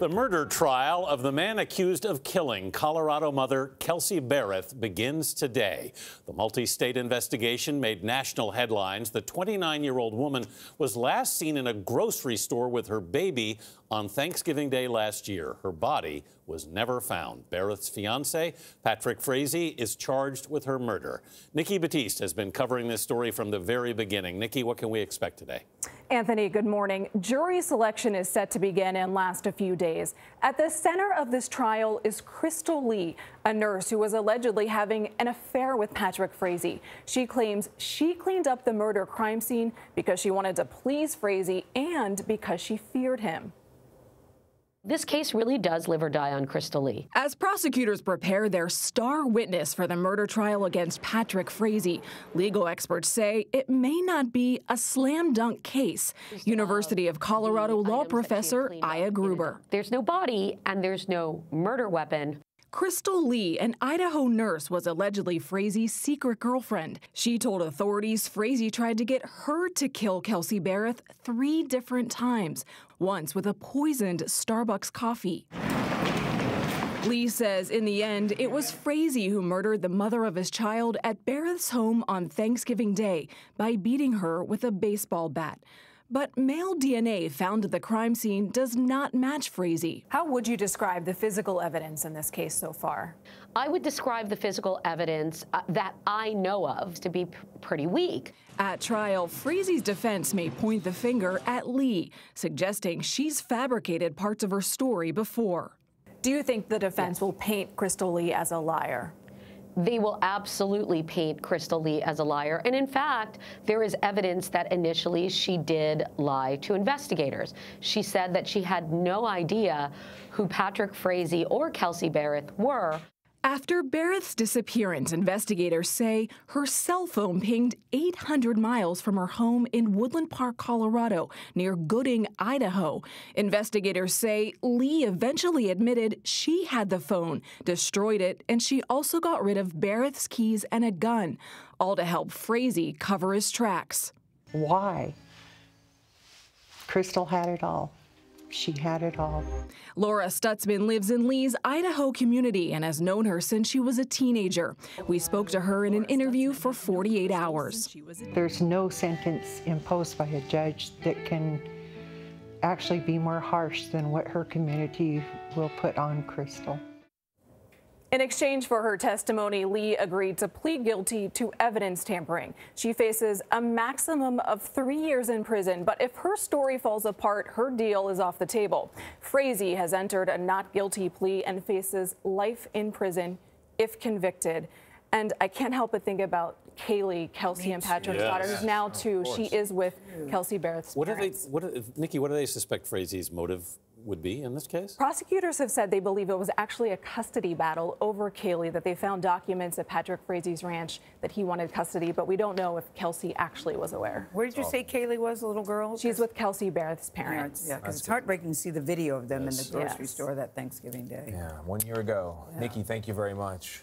The murder trial of the man accused of killing Colorado mother Kelsey Berreth begins today. The multi-state investigation made national headlines. The 29-year-old woman was last seen in a grocery store with her baby on Thanksgiving Day last year. Her body was never found. Berreth's fiancé, Patrick Frazee, is charged with her murder. Nikki Battiste has been covering this story from the very beginning. Nikki, what can we expect today? Anthony, good morning. Jury selection is set to begin and last a few days. At the center of this trial is Crystal Lee, a nurse who was allegedly having an affair with Patrick Frazee. She claims she cleaned up the murder crime scene because she wanted to please Frazee and because she feared him. This case really does live or die on Crystal Lee. As prosecutors prepare their star witness for the murder trial against Patrick Frazee, legal experts say it may not be a slam dunk case. University of Colorado law professor Aya Gruber. There's no body and there's no murder weapon. Crystal Lee, an Idaho nurse, was allegedly Frazee's secret girlfriend. She told authorities Frazee tried to get her to kill Kelsey Berreth 3 different times, once with a poisoned Starbucks coffee. Lee says in the end, it was Frazee who murdered the mother of his child at Berreth's home on Thanksgiving Day by beating her with a baseball bat. But male DNA found at the crime scene does not match Frazee. How would you describe the physical evidence in this case so far? I would describe the physical evidence that I know of to be pretty weak. At trial, Frazee's defense may point the finger at Lee, suggesting she's fabricated parts of her story before. Do you think the defense will paint Crystal Lee as a liar? They will absolutely paint Crystal Lee as a liar. And in fact, there is evidence that initially she did lie to investigators. She said that she had no idea who Patrick Frazee or Kelsey Berreth were. After Berreth's disappearance, investigators say her cell phone pinged 800 miles from her home in Woodland Park, Colorado, near Gooding, Idaho. Investigators say Lee eventually admitted she had the phone, destroyed it, and she also got rid of Berreth's keys and a gun, all to help Frazee cover his tracks. Why? Crystal had it all. She had it all. Laura Stutzman lives in Lee's Idaho community and has known her since she was a teenager. We spoke to her in an interview for 48 hours. There's no sentence imposed by a judge that can actually be more harsh than what her community will put on Crystal. In exchange for her testimony, Lee agreed to plead guilty to evidence tampering. She faces a maximum of 3 years in prison, but if her story falls apart, her deal is off the table. Frazee has entered a not guilty plea and faces life in prison if convicted. And I can't help but think about Kaylee, Kelsey and Patrick's daughter, who's now 2. She is with Kelsey Berreth's parents. Nikki, what do they suspect Frazee's motive would be in this case? Prosecutors have said they believe it was actually a custody battle over Kaylee, that they found documents at Patrick Frazee's ranch that he wanted custody, but we don't know if Kelsey actually was aware. Where did you say Kaylee was, a little girl? She's with Kelsey Berreth's parents. Yeah, because it's heartbreaking to see the video of them in the grocery store that Thanksgiving Day. Yeah, 1 year ago. Yeah. Nikki, thank you very much.